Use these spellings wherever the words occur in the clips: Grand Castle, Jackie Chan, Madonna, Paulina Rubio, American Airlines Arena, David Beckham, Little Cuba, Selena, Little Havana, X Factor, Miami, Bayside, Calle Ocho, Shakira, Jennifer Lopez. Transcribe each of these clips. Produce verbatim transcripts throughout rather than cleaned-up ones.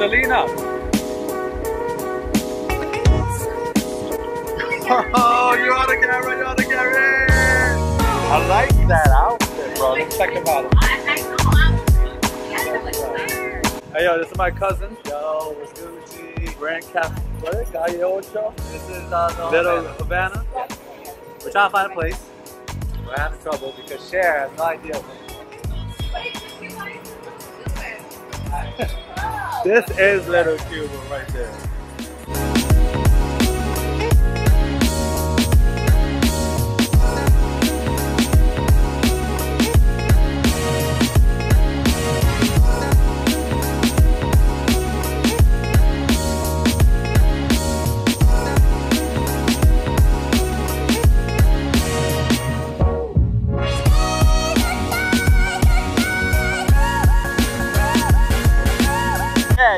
Selena. Oh, you're on the camera, you're on the camera. I like that outfit, bro. Let's check them out. Hey, yo, this is my cousin. Yo, what's good with you? Grand Castle. Calle Ocho. This is uh, Little Havana. Yeah. We're trying to find a place. We're having trouble because Cher has no idea what. This is Little Cuba right there.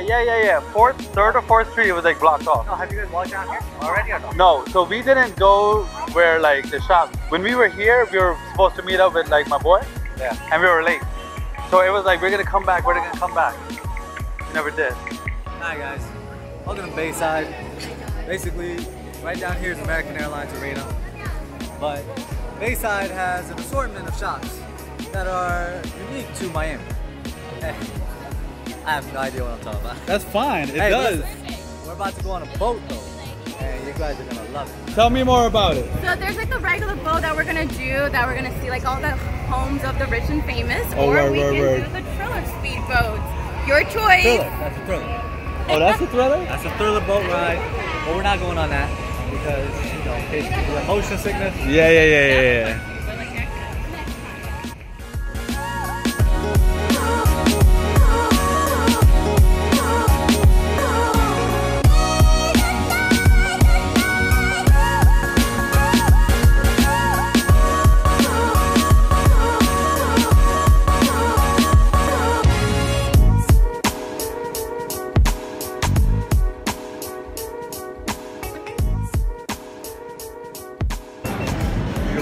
Yeah, yeah, yeah. Fourth, third or fourth street was like blocked off. Oh, have you guys walked down here already or not? No, so we didn't go where like the shop. When we were here, we were supposed to meet up with like my boy. Yeah. And we were late. So it was like, we're gonna come back, we're gonna come back. We never did. Hi guys, welcome to Bayside. Basically, right down here is American Airlines Arena. But Bayside has an assortment of shops that are unique to Miami. I have no idea what I'm talking about. That's fine, it hey, does. Listen, we're about to go on a boat though, and you guys are gonna love it. Tell me more about it. So there's like a regular boat that we're gonna do, that we're gonna see like all the homes of the rich and famous, oh, or right, we right, can right. do the thriller speedboats. Your choice. Thriller, that's a thriller. Oh, that's a thriller? That's a thriller boat ride, but we're not going on that because, you know, in case people have motion sickness. Yeah, yeah, yeah, yeah, yeah. yeah.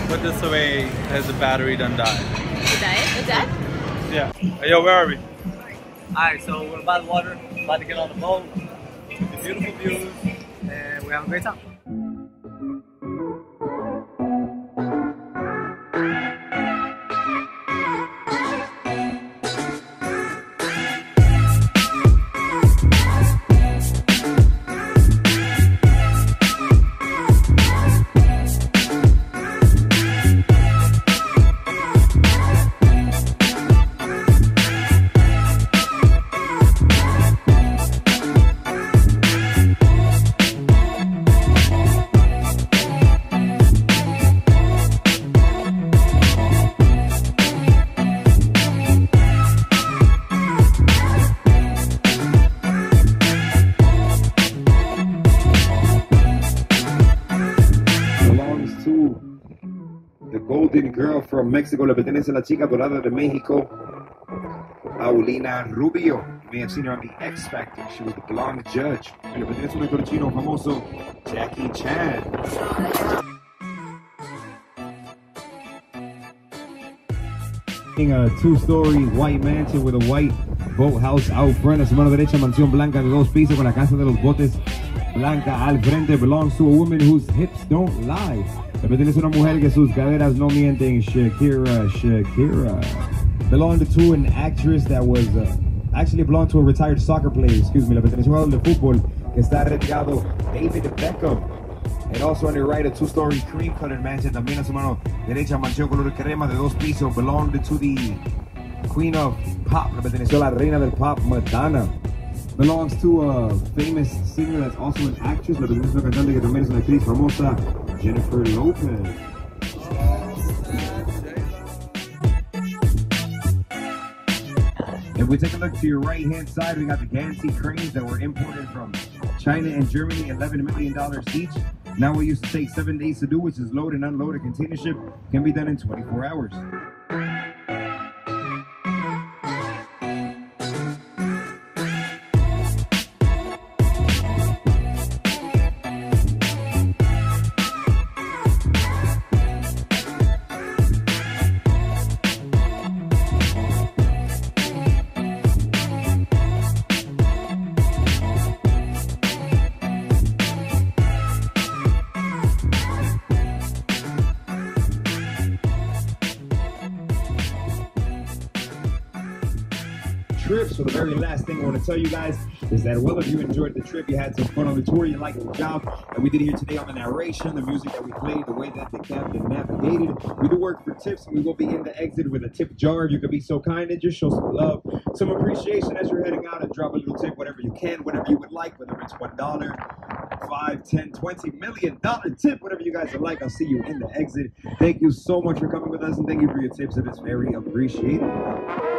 Put this away, has the battery done died. It died? It died? Yeah. Hey, yo, where are we? Alright, so we're by the water, about to get on the boat. The beautiful views, and we're having a great time. Girl from Mexico, le pertenece a la chica dorada de Mexico, Paulina Rubio. You may have seen her on the X Factor. She was the blonde judge. Le pertenece un actor chino famoso, Jackie Chan. A two-story white mansion with a white boathouse out front. A su mano derecha, mansión blanca de dos pisos con la casa de los botes blanca al frente. Belongs to a woman whose hips don't lie. Le pertenece una mujer que sus caderas no mienten, Shakira, Shakira. Belonged to an actress that was uh, actually belonged to a retired soccer player, excuse me. Le pertenece un jugador de fútbol que está retirado, David Beckham. And also on your right, a two-story cream-colored mansion. También a su mano derecha, mansión color crema de dos pisos. Belonged to the queen of pop. Le pertenece a la reina del pop, Madonna. Belongs to a famous singer that's also an actress. Le pertenece una cantante que también es una actriz famosa, Jennifer Lopez. If we take a look to your right hand side, we got the Gansi cranes that were imported from China and Germany, eleven million dollars each. Now what used to take seven days to do, which is load and unload a container ship, can be done in twenty-four hours. trip. So the very last thing I want to tell you guys is that, well, if you enjoyed the trip, you had some fun on the tour, you liked the job that we did here today on the narration, the music that we played, the way that the captain navigated, we do work for tips, and we will be in the exit with a tip jar. If you could be so kind and just show some love, some appreciation as you're heading out, and drop a little tip, whatever you can, whatever you would like, whether it's one dollar, five, ten, twenty million dollar tip, whatever you guys would like. I'll see you in the exit. Thank you so much for coming with us, and thank you for your tips. It is very appreciated.